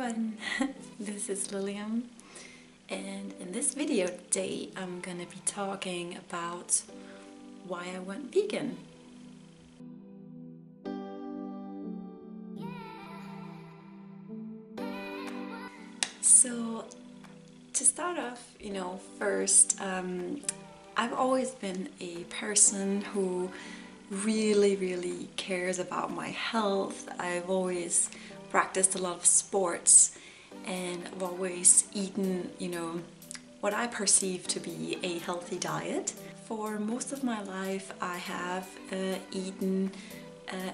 everyone, this is Lillian, and in this video today I'm gonna be talking about why I went vegan. So to start off, you know, first, I've always been a person who really cares about my health. I've always practiced a lot of sports and I've always eaten, you know, what I perceive to be a healthy diet. For most of my life I have eaten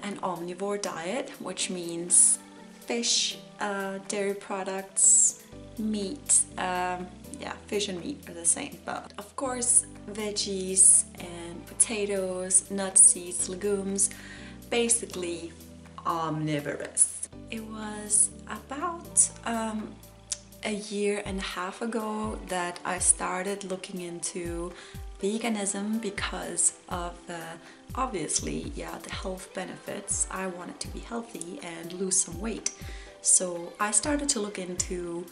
an omnivore diet, which means fish, dairy products, meat. Yeah, fish and meat are the same, but of course veggies and potatoes, nuts, seeds, legumes, basically omnivorous. It was about a year and a half ago that I started looking into veganism because of obviously, yeah, the health benefits. I wanted to be healthy and lose some weight, so I started to look into,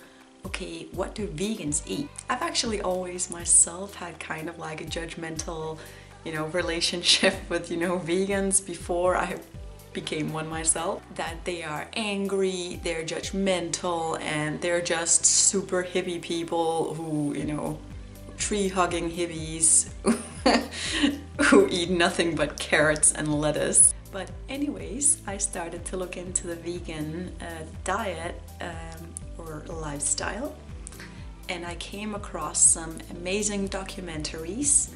okay, what do vegans eat? I've actually always myself had kind of like a judgmental, you know, relationship with, you know, vegans before I became one myself. That they are angry, they're judgmental, and they're just super hippie people who, you know, tree-hugging hippies who eat nothing but carrots and lettuce. But anyways, I started to look into the vegan diet or lifestyle, and I came across some amazing documentaries,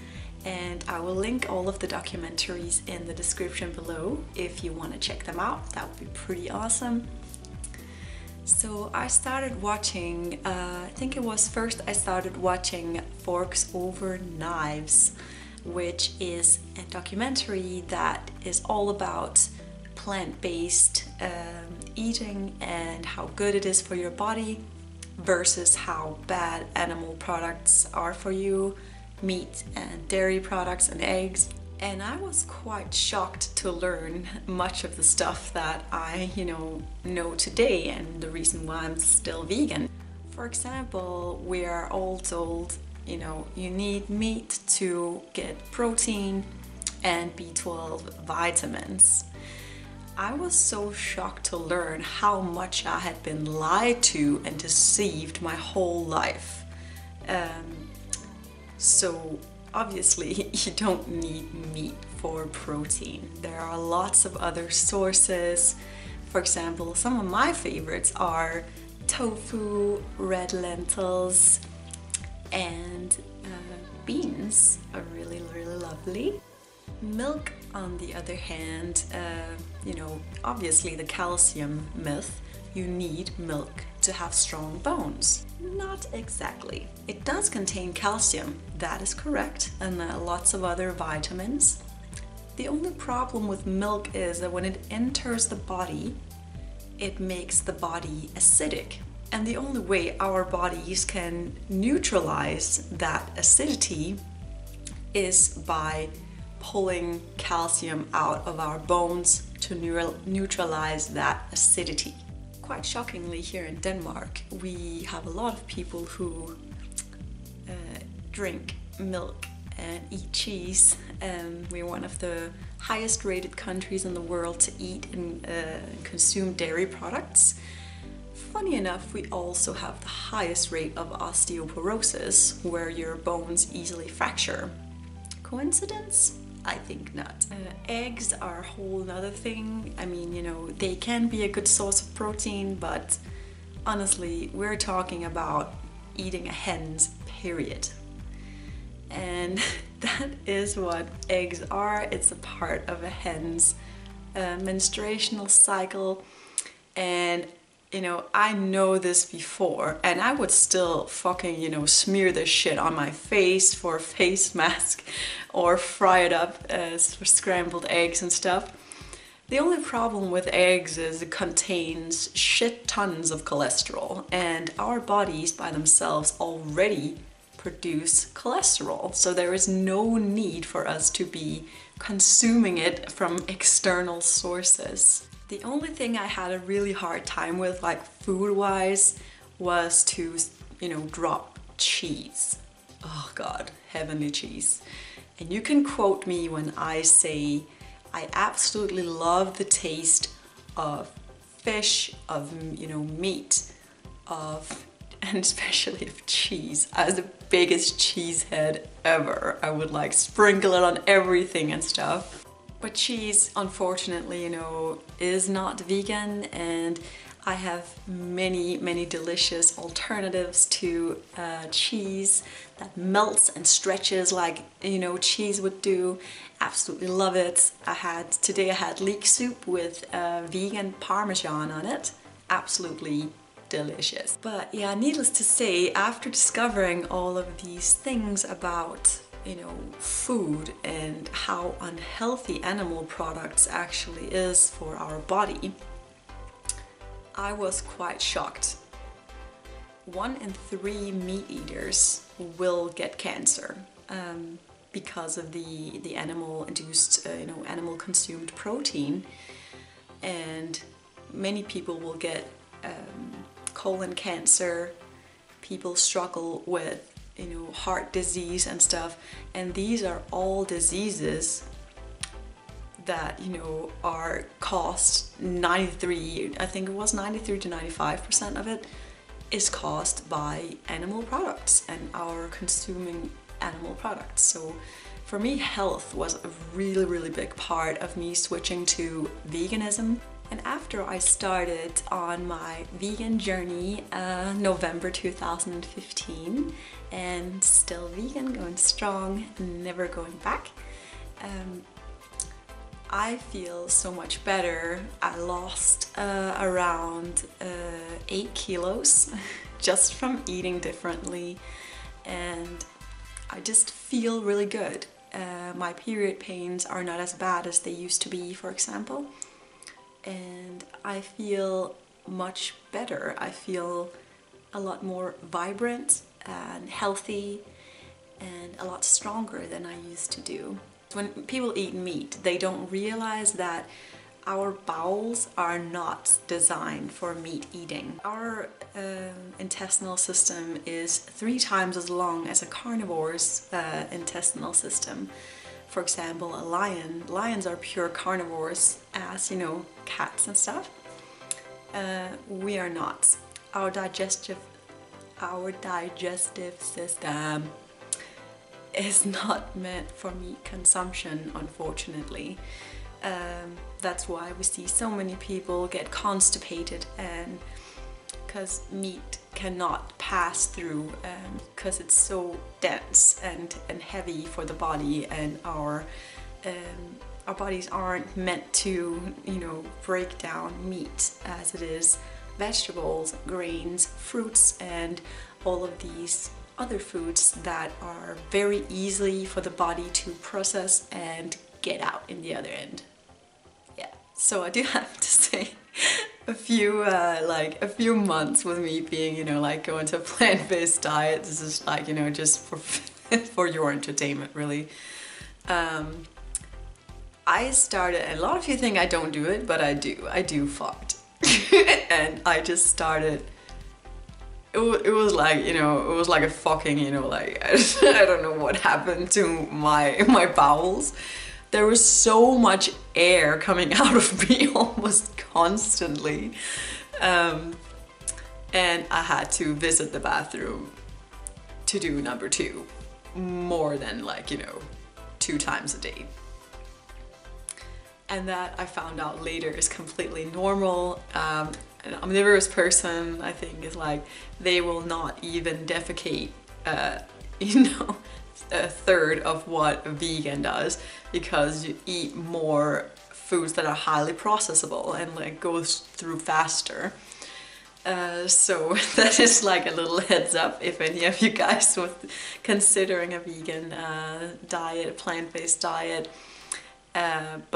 and I will link all of the documentaries in the description below if you want to check them out. That would be pretty awesome. So I started watching, I think it was first I started watching Forks Over Knives, which is a documentary that is all about plant-based eating and how good it is for your body versus how bad animal products are for you, meat and dairy products and eggs. And I was quite shocked to learn much of the stuff that I, you know today, and the reason why I'm still vegan. For example, we are all told, you know, you need meat to get protein and B12 vitamins. I was so shocked to learn how much I had been lied to and deceived my whole life. So obviously you don't need meat for protein. There are lots of other sources. For example, some of my favorites are tofu, red lentils, and beans are really lovely. Milk, on the other hand, you know, obviously the calcium myth, you need milk to have strong bones. Not exactly. It does contain calcium, that is correct, and lots of other vitamins. The only problem with milk is that when it enters the body, it makes the body acidic. And the only way our bodies can neutralize that acidity is by pulling calcium out of our bones to neutralize that acidity. Quite shockingly, here in Denmark we have a lot of people who drink milk and eat cheese. We're one of the highest rated countries in the world to eat and consume dairy products. Funny enough, we also have the highest rate of osteoporosis, where your bones easily fracture. Coincidence? I think not. Eggs are a whole nother thing. I mean, you know, they can be a good source of protein, but honestly, we're talking about eating a hen's period. And that is what eggs are. It's a part of a hen's menstruational cycle. And, you know, I know this before, and I would still fucking, you know, smear this shit on my face for a face mask or fry it up for scrambled eggs and stuff. The only problem with eggs is it contains shit tons of cholesterol, and our bodies by themselves already produce cholesterol, so there is no need for us to be consuming it from external sources. The only thing I had a really hard time with, like food-wise, was to, you know, drop cheese. Oh God, heavenly cheese. And you can quote me when I say I absolutely love the taste of fish, of, you know, meat, of, and especially of cheese. I was the biggest cheesehead ever. I would like sprinkle it on everything and stuff. But cheese, unfortunately, you know, is not vegan, and I have many, many delicious alternatives to cheese that melts and stretches like, you know, cheese would do. Absolutely love it. Today I had leek soup with vegan parmesan on it. Absolutely delicious. But yeah, needless to say, after discovering all of these things about, you know, food and how unhealthy animal products actually is for our body, I was quite shocked. 1 in 3 meat eaters will get cancer because of the animal-induced, you know, animal-consumed protein, and many people will get colon cancer. People struggle with, you know, heart disease and stuff, and these are all diseases that, you know, are caused 93, I think it was 93 to 95% of it is caused by animal products and our consuming animal products. So for me, health was a really, really big part of me switching to veganism. And after I started on my vegan journey, November 2015, and still vegan, going strong, never going back, I feel so much better. I lost around 8 kilos just from eating differently, and I just feel really good. My period pains are not as bad as they used to be, for example, and I feel much better. I feel a lot more vibrant and healthy and a lot stronger than I used to do. When people eat meat, they don't realize that our bowels are not designed for meat eating. Our intestinal system is 3 times as long as a carnivore's intestinal system. For example, a lion. Lions are pure carnivores, as, you know, cats and stuff. We are not. Our digestive system is not meant for meat consumption, unfortunately. That's why we see so many people get constipated, and because meat cannot pass through, because it's so dense and heavy for the body, and our bodies aren't meant to, you know, break down meat as it is vegetables, grains, fruits, and all of these other foods that are very easily for the body to process and get out in the other end. Yeah, so I do have to say a few months with me being, you know, like going to a plant-based diet, this is like, you know, just for for your entertainment, really. I started, and a lot of you think I don't do it, but I do fucked. And I just started, it was like, you know, it was like a fucking, you know, like, I don't know what happened to my bowels. There was so much air coming out of me almost constantly. And I had to visit the bathroom to do number 2 more than, like, you know, 2 times a day. And that, I found out later, is completely normal. An omnivorous person, I think, is like, they will not even defecate, you know, 1/3 of what a vegan does, because you eat more foods that are highly processable and like goes through faster. So that is like a little heads up if any of you guys were considering a vegan diet, plant-based diet.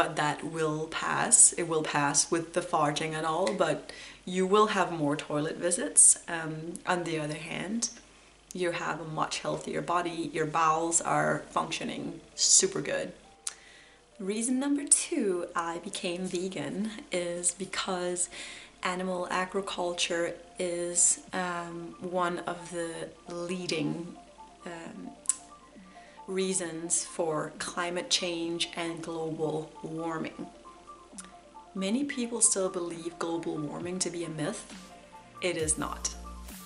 But that will pass. It will pass with the farting and all, but you will have more toilet visits. On the other hand, you have a much healthier body. Your bowels are functioning super good. Reason number two I became vegan is because animal agriculture is one of the leading reasons for climate change and global warming. Many people still believe global warming to be a myth. It is not.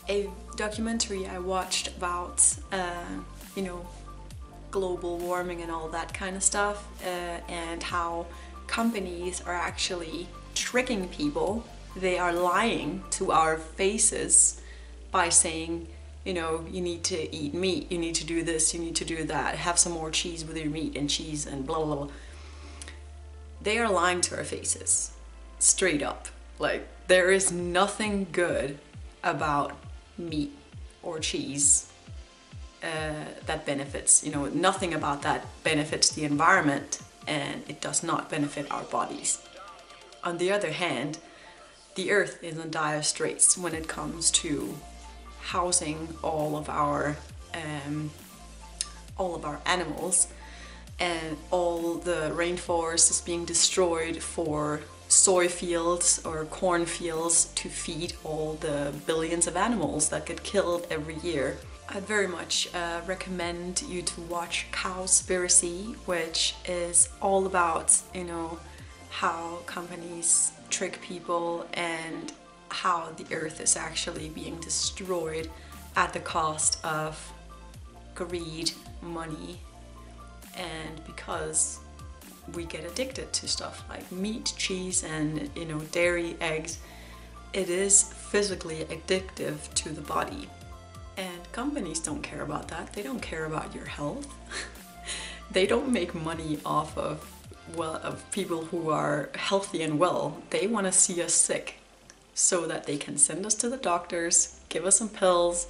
A documentary I watched about, you know, global warming and all that kind of stuff, and how companies are actually tricking people. They are lying to our faces by saying, you know, you need to eat meat, you need to do this, you need to do that, have some more cheese with your meat and cheese and blah, blah, blah. They are lying to our faces, straight up. Like, there is nothing good about meat or cheese that benefits, you know, nothing about that benefits the environment, and it does not benefit our bodies. On the other hand, the earth is in dire straits when it comes to housing all of our animals, and all the rainforest is being destroyed for soy fields or corn fields to feed all the billions of animals that get killed every year. I very much recommend you to watch Cowspiracy, which is all about, you know, how companies trick people and how the earth is actually being destroyed at the cost of greed, money, and because we get addicted to stuff like meat, cheese, and, you know, dairy, eggs. It is physically addictive to the body. And companies don't care about that. They don't care about your health. They don't make money off of, well, of people who are healthy and well. They want to see us sick so that they can send us to the doctors, give us some pills,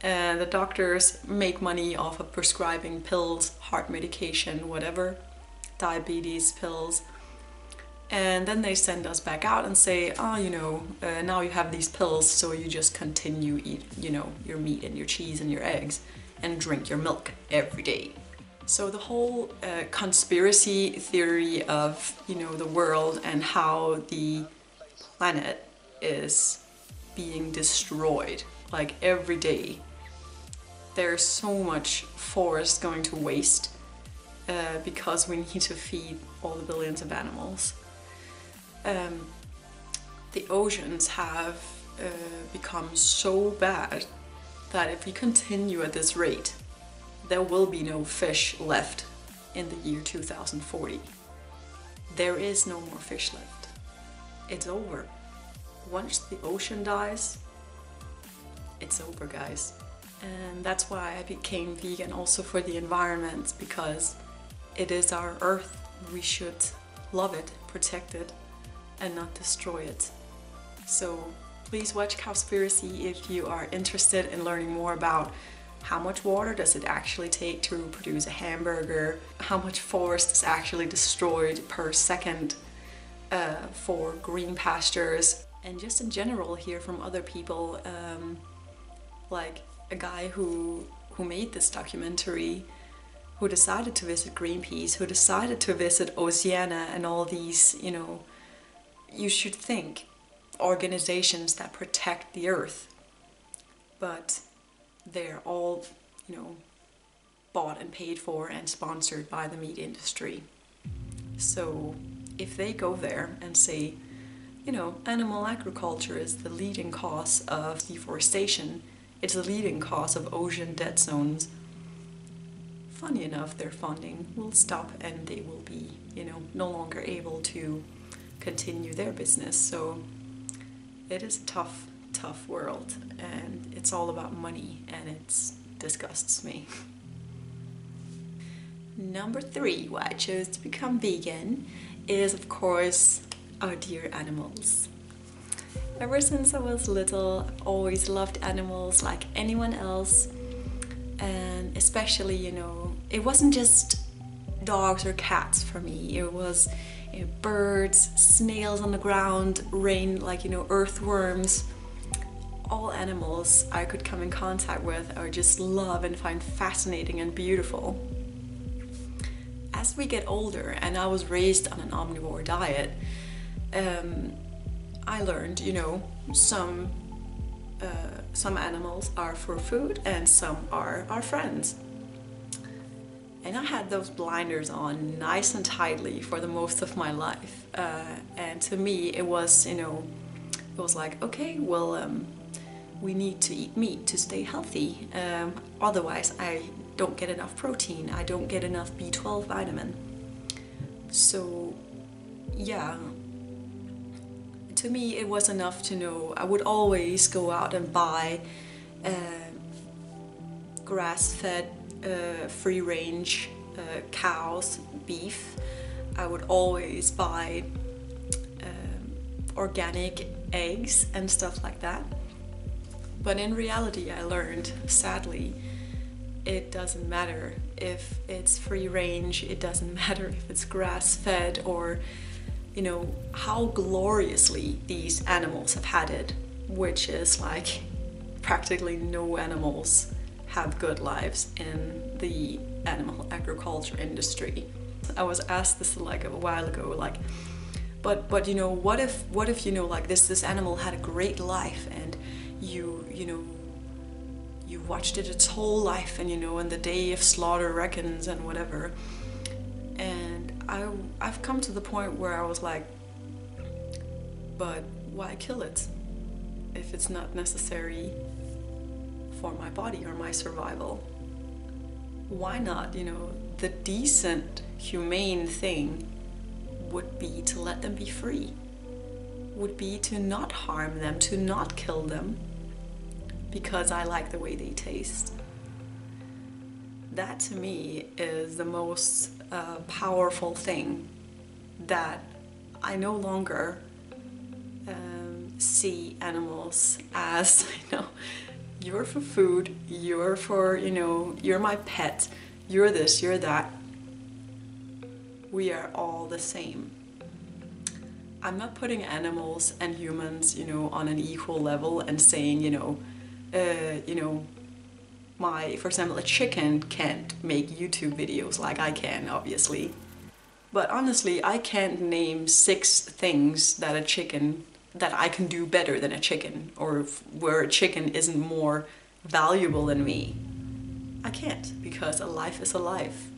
and the doctors make money off of prescribing pills, heart medication, whatever, diabetes pills, and then they send us back out and say, oh, you know, now you have these pills, so you just continue eat, you know, your meat and your cheese and your eggs and drink your milk every day. So the whole conspiracy theory of, you know, the world and how the planet is being destroyed, like every day, there's so much forest going to waste because we need to feed all the billions of animals. The oceans have become so bad that if we continue at this rate, there will be no fish left in the year 2040. There is no more fish left. It's over. Once the ocean dies, it's over, guys. And that's why I became vegan, also for the environment, because it is our earth. We should love it, protect it, and not destroy it. So please watch Cowspiracy if you are interested in learning more about how much water does it actually take to produce a hamburger, how much forest is actually destroyed per second for green pastures, and just in general hear from other people, like a guy who made this documentary, who decided to visit Greenpeace, who decided to visit Oceana and all these, you know, you should think, organizations that protect the earth. But they're all, you know, bought and paid for and sponsored by the meat industry. So if they go there and say, you know, animal agriculture is the leading cause of deforestation, it's the leading cause of ocean dead zones, funny enough, their funding will stop and they will be, you know, no longer able to continue their business. So it is a tough, tough world, and it's all about money, and it disgusts me. Number three, why I chose to become vegan is, of course, our dear animals. Ever since I was little, I've always loved animals like anyone else, and especially, you know, it wasn't just dogs or cats for me. It was, you know, birds, snails on the ground, rain, like, you know, earthworms. All animals I could come in contact with or just love and find fascinating and beautiful. as we get older, and I was raised on an omnivore diet, I learned, you know, some animals are for food and some are our friends. And I had those blinders on nice and tightly for the most of my life. And to me it was, you know, it was like, okay, well, we need to eat meat to stay healthy. Otherwise I don't get enough protein, I don't get enough B12 vitamin. So yeah, to me it was enough to know I would always go out and buy grass-fed, free-range cows, beef. I would always buy organic eggs and stuff like that. But in reality I learned, sadly, it doesn't matter if it's free range, it doesn't matter if it's grass-fed, or, you know, how gloriously these animals have had it, which is like practically no animals have good lives in the animal agriculture industry. I was asked this like a while ago, like, but you know, what if you know, like, this animal had a great life, and you know, you watched it its whole life, and you know, and the day of slaughter reckons and whatever. And I've come to the point where I was like, but why kill it if it's not necessary for my body or my survival? Why not, you know, the decent, humane thing would be to let them be free, would be to not harm them, to not kill them, because I like the way they taste. That to me is the most powerful thing that I no longer see animals as, you know, you're for food, you're for, you know, you're my pet, you're this, you're that. We are all the same. I'm not putting animals and humans, you know, on an equal level and saying, you know, for example, a chicken can't make YouTube videos like I can, obviously. But honestly, I can't name 6 things that I can do better than a chicken, or where a chicken isn't more valuable than me. I can't, because a life is a life.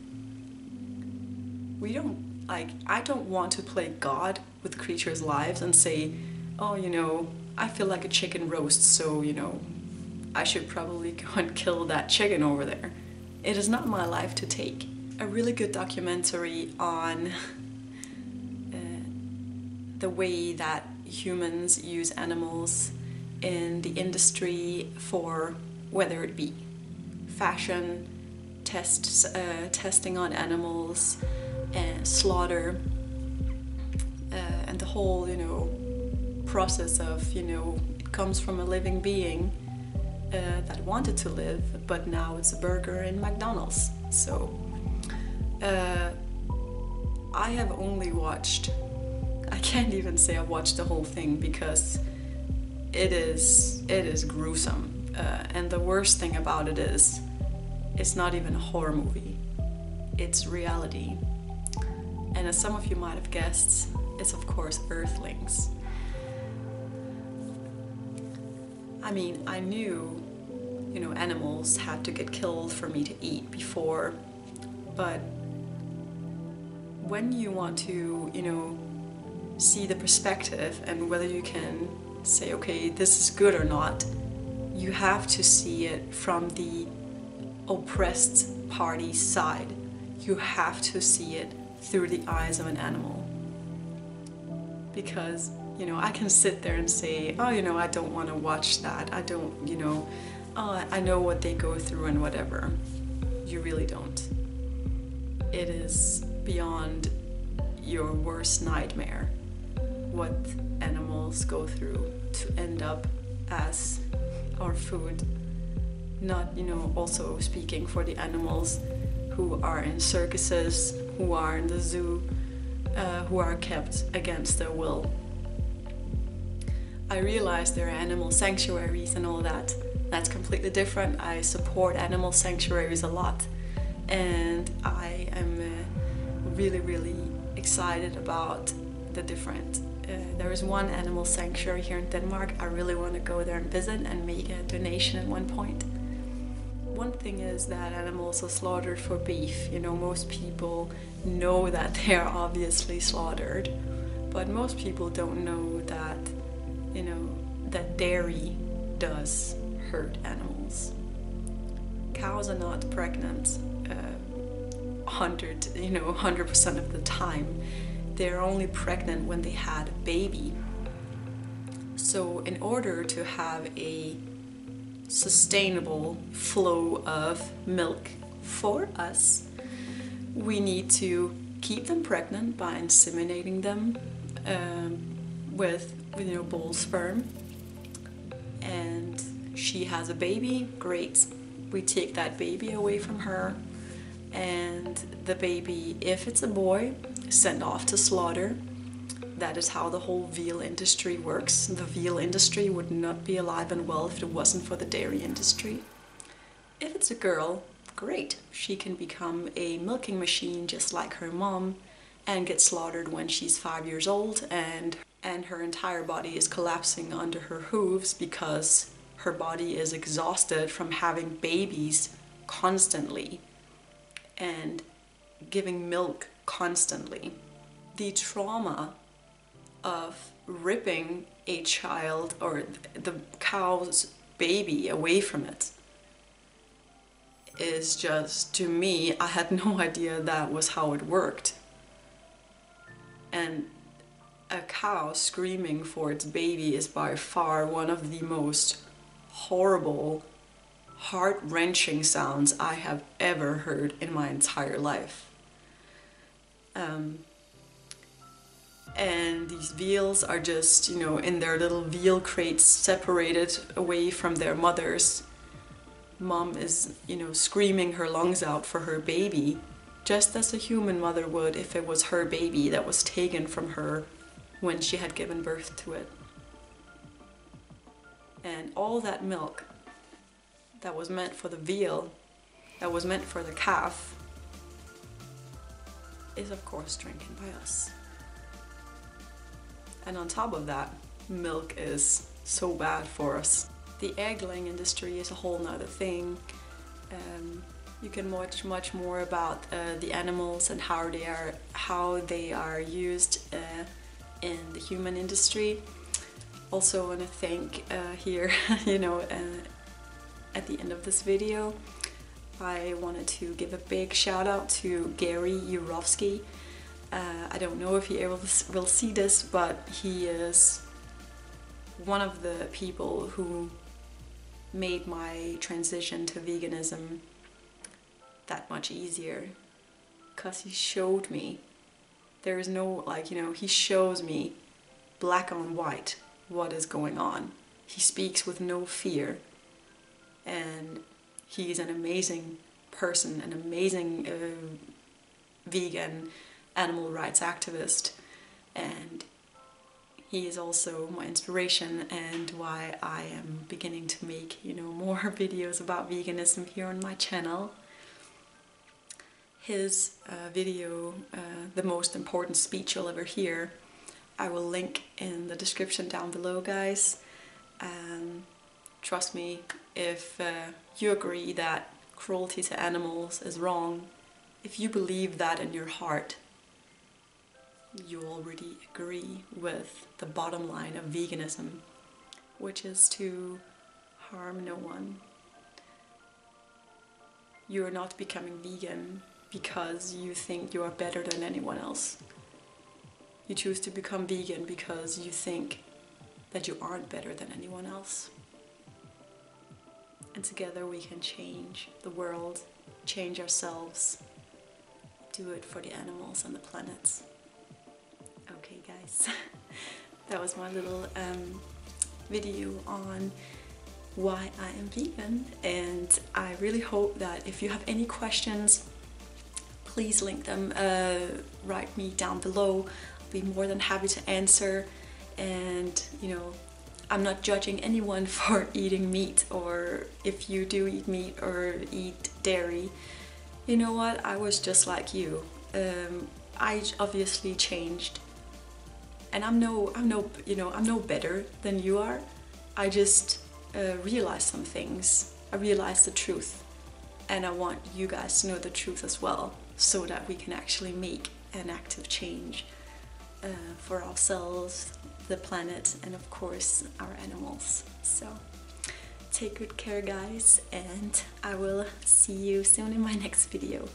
We don't, like, I don't want to play God with creatures' lives and say, oh, you know, I feel like a chicken roast, so, you know, I should probably go and kill that chicken over there. It is not my life to take. A really good documentary on the way that humans use animals in the industry for, whether it be fashion, testing on animals, and slaughter, and the whole, you know, process of, you know, it comes from a living being that wanted to live, but now it's a burger in McDonald's. So I have only watched, I can't even say I've watched the whole thing, because it is gruesome, and the worst thing about it is it's not even a horror movie, it's reality. And as some of you might have guessed, it's of course Earthlings. I mean, I knew, you know, animals had to get killed for me to eat before, but when you want to, you know, see the perspective and whether you can say, okay, this is good or not, you have to see it from the oppressed party's side. You have to see it through the eyes of an animal. Because, you know, I can sit there and say, oh, you know, I don't want to watch that, I don't, you know, oh, I know what they go through and whatever. You really don't. It is beyond your worst nightmare what animals go through to end up as our food. Not, you know, also speaking for the animals who are in circuses, who are in the zoo, who are kept against their will. I realize there are animal sanctuaries and all that. That's completely different. I support animal sanctuaries a lot, and I am really excited about the different. There is one animal sanctuary here in Denmark. I really want to go there and visit and make a donation at one point. One thing is that animals are slaughtered for beef. You know, most people know that they are obviously slaughtered, but most people don't know that, you know, that dairy does hurt animals. Cows are not pregnant 100% of the time. They're only pregnant when they had a baby. So in order to have a sustainable flow of milk for us, we need to keep them pregnant by inseminating them with bull sperm. And she has a baby, great. We take that baby away from her, and the baby, if it's a boy, is sent off to slaughter. That is how the whole veal industry works. The veal industry would not be alive and well if it wasn't for the dairy industry. If it's a girl, great. She can become a milking machine just like her mom and get slaughtered when she's 5 years old, and her entire body is collapsing under her hooves because her body is exhausted from having babies constantly and giving milk constantly. The trauma of ripping a child or the cow's baby away from it is just, to me, I had no idea that was how it worked. And a cow screaming for its baby is by far one of the most horrible, heart-wrenching sounds I have ever heard in my entire life. And these veals are just, you know, in their little veal crates, separated away from their mothers. Mom is, you know, screaming her lungs out for her baby, just as a human mother would if it was her baby that was taken from her when she had given birth to it. And all that milk that was meant for the veal, that was meant for the calf, is of course drinking by us. And on top of that, milk is so bad for us. The egg laying industry is a whole nother thing. You can watch much more about the animals and how they are used in the human industry. Also want to thank here, you know, at the end of this video, I wanted to give a big shout out to Gary Yourofsky. I don't know if he ever will see this, but he is one of the people who made my transition to veganism that much easier, because he showed me. There is no, like, you know, he shows me black on white what is going on. He speaks with no fear, and he's an amazing person, an amazing vegan animal rights activist, and he is also my inspiration and why I am beginning to make, you know, more videos about veganism here on my channel. His video, The Most Important Speech You'll Ever Hear, I will link in the description down below, guys. Trust me, if you agree that cruelty to animals is wrong, if you believe that in your heart, you already agree with the bottom line of veganism, which is to harm no one. You are not becoming vegan because you think you are better than anyone else. You choose to become vegan because you think that you aren't better than anyone else. And together we can change the world, change ourselves, do it for the animals and the planets. Okay, guys, that was my little video on why I am vegan, and I really hope that if you have any questions, please link them, write me down below. I'll be more than happy to answer, and, you know, I'm not judging anyone for eating meat, or if you do eat meat or eat dairy, you know what, I was just like you. I obviously changed, and I'm no better than you are. I just realized some things. I realized the truth, and I want you guys to know the truth as well, so that we can actually make an active change for ourselves, the planet, and of course our animals. So take good care, guys, and I will see you soon in my next video.